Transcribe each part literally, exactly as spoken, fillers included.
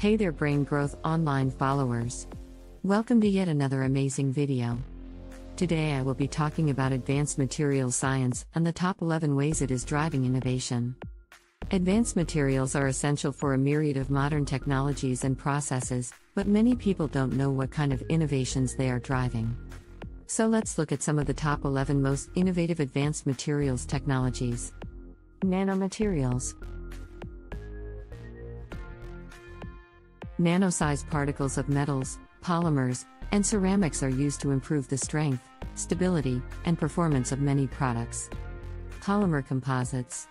Hey there Brain Growth Online followers. Welcome to yet another amazing video. Today I will be talking about advanced material science and the top eleven ways it is driving innovation. Advanced materials are essential for a myriad of modern technologies and processes, but many people don't know what kind of innovations they are driving. So let's look at some of the top eleven most innovative advanced materials technologies. Nanomaterials. Nano-sized particles of metals, polymers, and ceramics are used to improve the strength, stability, and performance of many products. Polymer composites.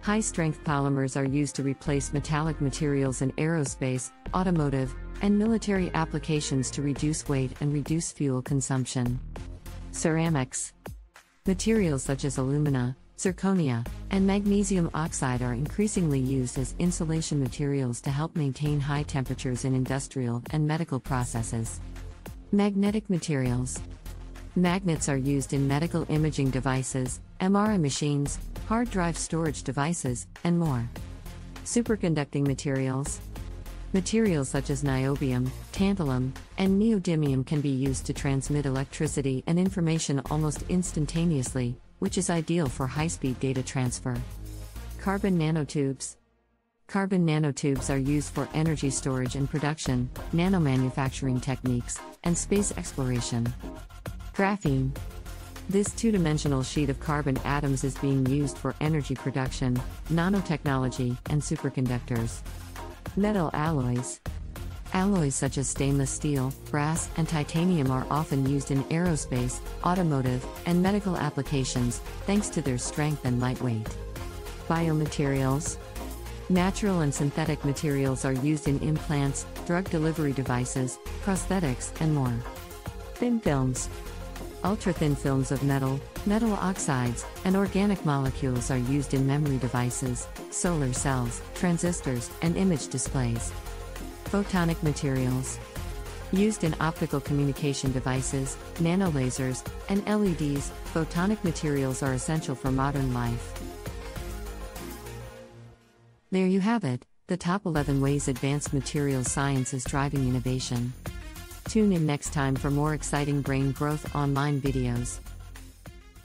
High-strength polymers are used to replace metallic materials in aerospace, automotive, and military applications to reduce weight and reduce fuel consumption. Ceramics. Materials such as alumina, zirconia, and magnesium oxide are increasingly used as insulation materials to help maintain high temperatures in industrial and medical processes. Magnetic materials. Magnets are used in medical imaging devices, M R I machines, hard drive storage devices, and more. Superconducting materials. Materials such as niobium, tantalum, and neodymium can be used to transmit electricity and information almost instantaneously, which is ideal for high-speed data transfer. Carbon nanotubes. Carbon nanotubes are used for energy storage and production, nanomanufacturing techniques, and space exploration. Graphene. This two-dimensional sheet of carbon atoms is being used for energy production, nanotechnology, and superconductors. Metal alloys. Alloys such as stainless steel, brass, and titanium are often used in aerospace, automotive, and medical applications, thanks to their strength and lightweight. Biomaterials. Natural and synthetic materials are used in implants, drug delivery devices, prosthetics, and more. Thin films. Ultra-thin films of metal, metal oxides, and organic molecules are used in memory devices, solar cells, transistors, and image displays. Photonic materials. Used in optical communication devices, nanolasers, and L E Ds, photonic materials are essential for modern life. There you have it, the top eleven ways advanced material science is driving innovation. Tune in next time for more exciting Brain Growth Online videos.